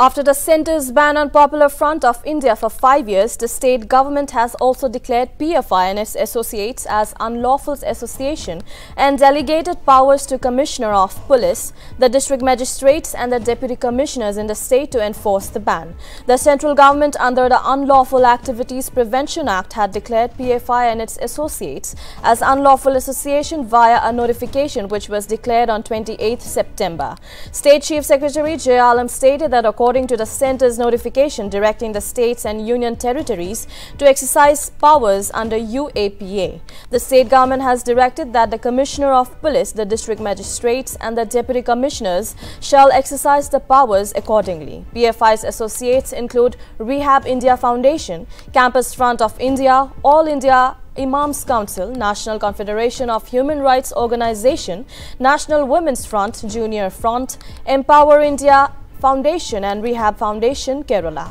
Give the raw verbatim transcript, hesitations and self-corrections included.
After the centre's ban on Popular Front of India for five years, the state government has also declared P F I and its associates as unlawful association and delegated powers to Commissioner of Police, the district magistrates and the deputy commissioners in the state to enforce the ban. The central government under the Unlawful Activities Prevention Act had declared P F I and its associates as unlawful association via a notification which was declared on twenty-eighth September. State Chief Secretary Jay Alam stated that according to the centre's notification directing the states and union territories to exercise powers under U A P A, the state government has directed that the Commissioner of Police, the district magistrates and the deputy commissioners shall exercise the powers accordingly. P F I's associates include Rehab India Foundation, Campus Front of India, All India Imams Council, National Confederation of Human Rights Organization, National Women's Front, Junior Front, Empower India Foundation and Rehab Foundation, Kerala.